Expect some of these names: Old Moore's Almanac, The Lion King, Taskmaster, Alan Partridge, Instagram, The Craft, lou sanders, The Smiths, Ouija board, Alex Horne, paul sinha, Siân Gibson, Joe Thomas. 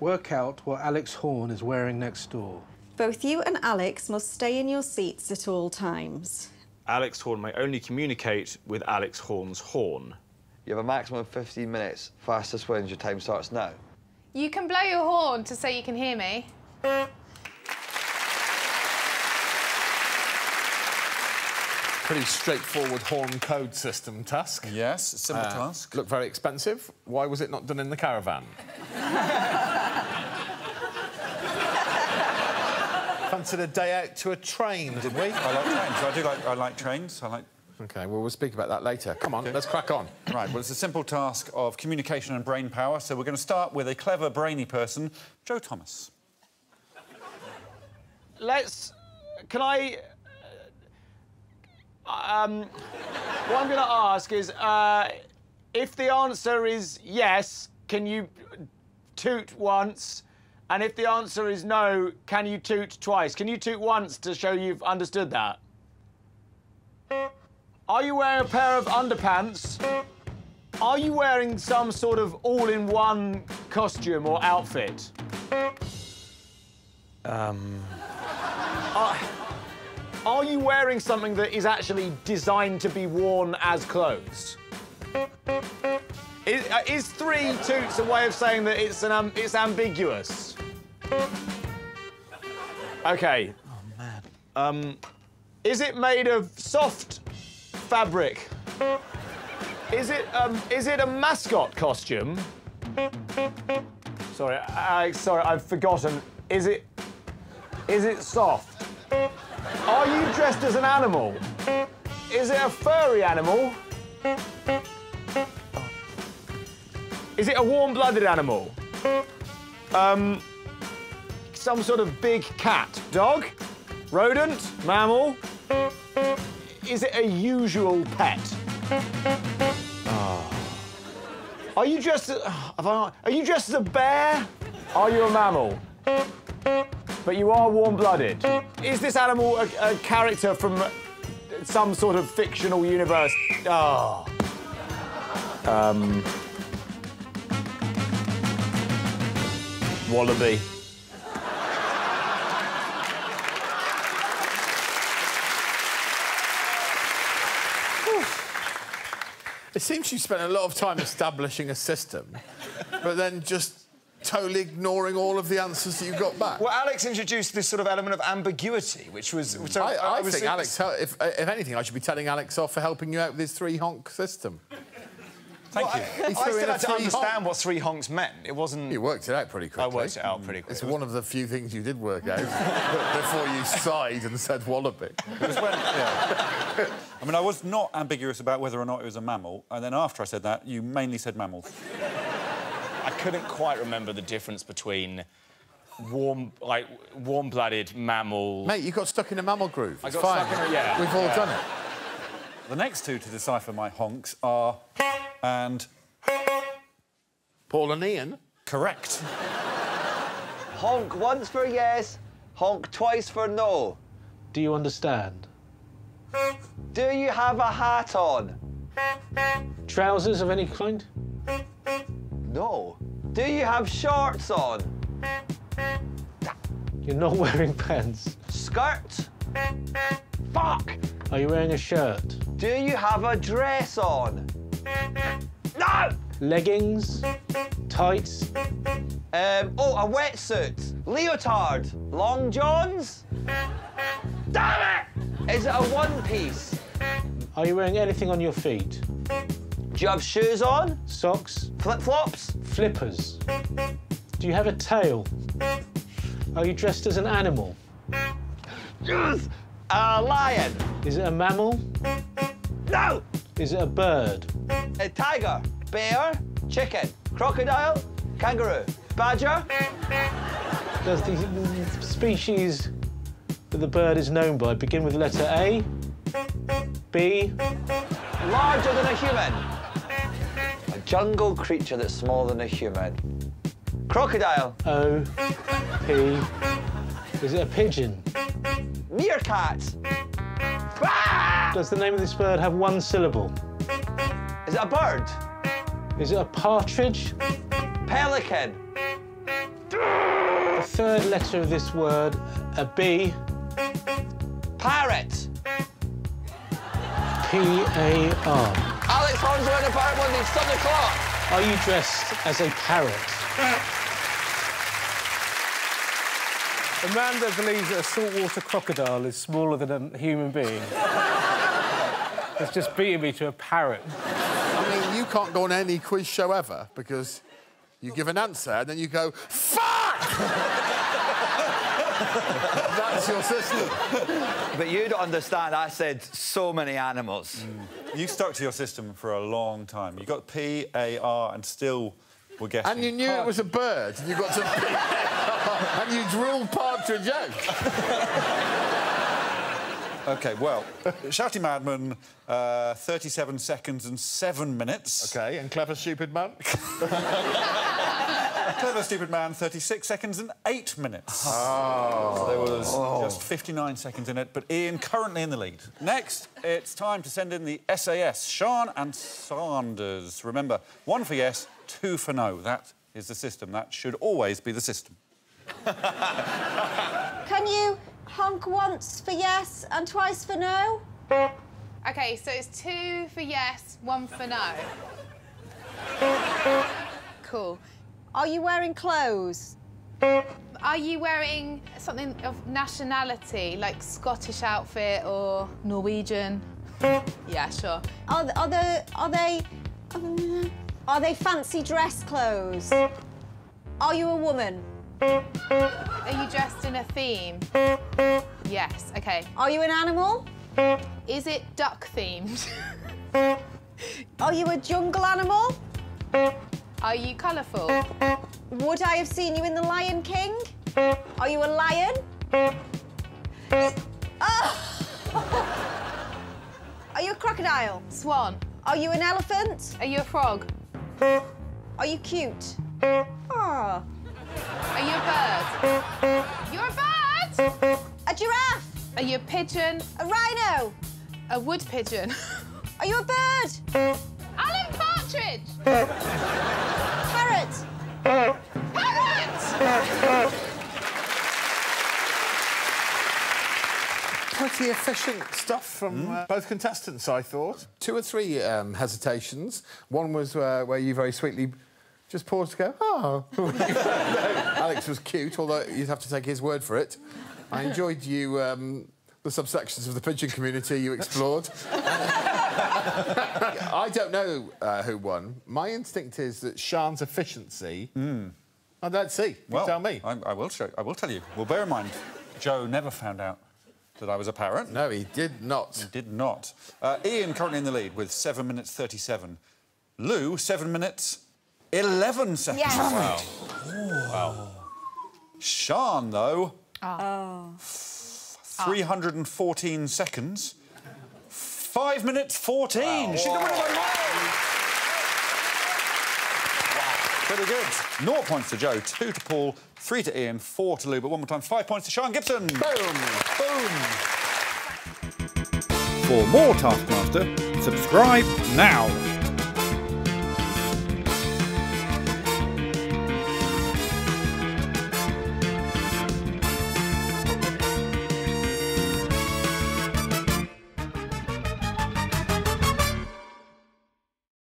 Work out what Alex Horne is wearing next door. Both you and Alex must stay in your seats at all times. Alex Horne may only communicate with Alex Horne's horn. You have a maximum of 15 minutes. Fastest wins. Your time starts now. You can blow your horn to say you can hear me. Pretty straightforward horn code system, Tusk. Yes, simple task. Looked very expensive. Why was it not done in the caravan? Fancied a day out to a train, did we? I like trains. I like trains. OK, well, we'll speak about that later. Come on, let's crack on. Right, well, it's a simple task of communication and brain power, so we're going to start with a clever, brainy person, Joe Thomas. What I'm going to ask is, if the answer is yes, can you toot once? And if the answer is no, can you toot twice? Can you toot once to show you've understood that? Are you wearing a pair of underpants? Are you wearing some sort of all-in-one costume or outfit? Are you wearing something that is actually designed to be worn as clothes? Is three toots a way of saying that it's ambiguous? Okay. Oh man. Is it made of soft fabric? Is it a mascot costume? Sorry, I've forgotten. Is it soft? Are you dressed as an animal? Is it a furry animal? Is it a warm-blooded animal? Some sort of big cat? Dog? Rodent? Mammal? Is it a usual pet? Oh. Are you dressed as... Are you dressed as a bear? Are you a mammal? But you are warm-blooded. Is this animal a character from some sort of fictional universe? Oh. Wallaby. It seems you spent a lot of time establishing a system, but then just totally ignoring all of the answers that you got back. Well, Alex introduced this sort of element of ambiguity, which was... So I think Alex... If anything, I should be telling Alex off for helping you out with his three-honk system. Thank you. I still had to understand what three honks meant. It wasn't... You worked it out pretty quickly. I worked it out pretty quickly. It's one of the few things you did work out before you sighed and said wallaby. It was when... Yeah. I mean, I was not ambiguous about whether or not it was a mammal, and then after I said that, you mainly said mammals. I couldn't quite remember the difference between warm-blooded mammal... Mate, you got stuck in a mammal groove. It's fine. Yeah. We've all done it. The next two to decipher my honks are... and... Paul and Ian? Correct. Honk once for yes, honk twice for no. Do you understand? Do you have a hat on? Trousers of any kind? No. Do you have shorts on? You're not wearing pants. Skirt? Fuck! Are you wearing a shirt? Do you have a dress on? No! Leggings? Tights? A wetsuit. Leotard. Long johns? Damn it! Is it a one-piece? Are you wearing anything on your feet? Do you have shoes on? Socks? Flip-flops? Flippers? Do you have a tail? Are you dressed as an animal? Yes! A lion. Is it a mammal? No! Is it a bird? A tiger, bear, chicken, crocodile, kangaroo, badger. Does the species that the bird is known by begin with letter A, B? Larger than a human. A jungle creature that's smaller than a human. Crocodile. O. Is it a pigeon? Meerkat. Ah! Does the name of this bird have one syllable? Is it a bird? Is it a partridge? Pelican. The third letter of this word, a B. Parrot. P-A-R. Alex Horne's wearing a parrot one day, it's 7 o'clock. Are you dressed as a parrot? A man that believes that a saltwater crocodile is smaller than a human being has just beaten me to a parrot. I mean, you can't go on any quiz show ever because you give an answer and then you go, fuck! That's your system. But you don't understand, I said so many animals. Mm. You stuck to your system for a long time. You got P-A-R and still were guessing. And you knew it was a bird, and you got to P-A-R and you drilled partridge out. OK, well, Shouty Madman, 37 seconds and 7 minutes. OK, and Clever Stupid Man? Clever Stupid Man, 36 seconds and 8 minutes. Oh. There was just 59 seconds in it, but Ian currently in the lead. Next, it's time to send in the SAS, Siân and Sanders. Remember, 1 for yes, 2 for no. That is the system. That should always be the system. Can you honk once for yes and twice for no? OK, so it's 2 for yes, 1 for no. Cool. Are you wearing clothes? Are you wearing something of nationality, like Scottish outfit or Norwegian? Yeah, sure. Are they fancy dress clothes? Are you a woman? Are you dressed in a theme? Yes, OK. Are you an animal? Is it duck-themed? Are you a jungle animal? Are you colourful? Would I have seen you in The Lion King? Are you a lion? Oh! Are you a crocodile? Swan. Are you an elephant? Are you a frog? Are you cute? Oh. Are you a bird? You're a bird! A giraffe! Are you a pigeon? A rhino! A wood pigeon. Are you a bird? Alan Partridge! Parrot! Pretty efficient stuff from both contestants, I thought. 2 or 3 hesitations. One was where you very sweetly just paused to go, oh. Alex was cute, although you'd have to take his word for it. I enjoyed you, the subsections of the pigeon community you explored. I don't know who won. My instinct is that Siân's efficiency... I don't see. You tell me. I will tell you. Well, bear in mind, Joe never found out that I was a parrot. No, he did not. He did not. Ian currently in the lead with 7 minutes 37. Lou, 7 minutes 11 seconds. Yes. Wow. Wow. Siân, though... Oh. 314 seconds. 5 minutes 14. Wow. She can win it by miles. Pretty good. 0 points to Joe, 2 to Paul, 3 to Ian, 4 to Lou, but one more time, 5 points to Siân Gibson. Boom. Boom. For more Taskmaster, subscribe now.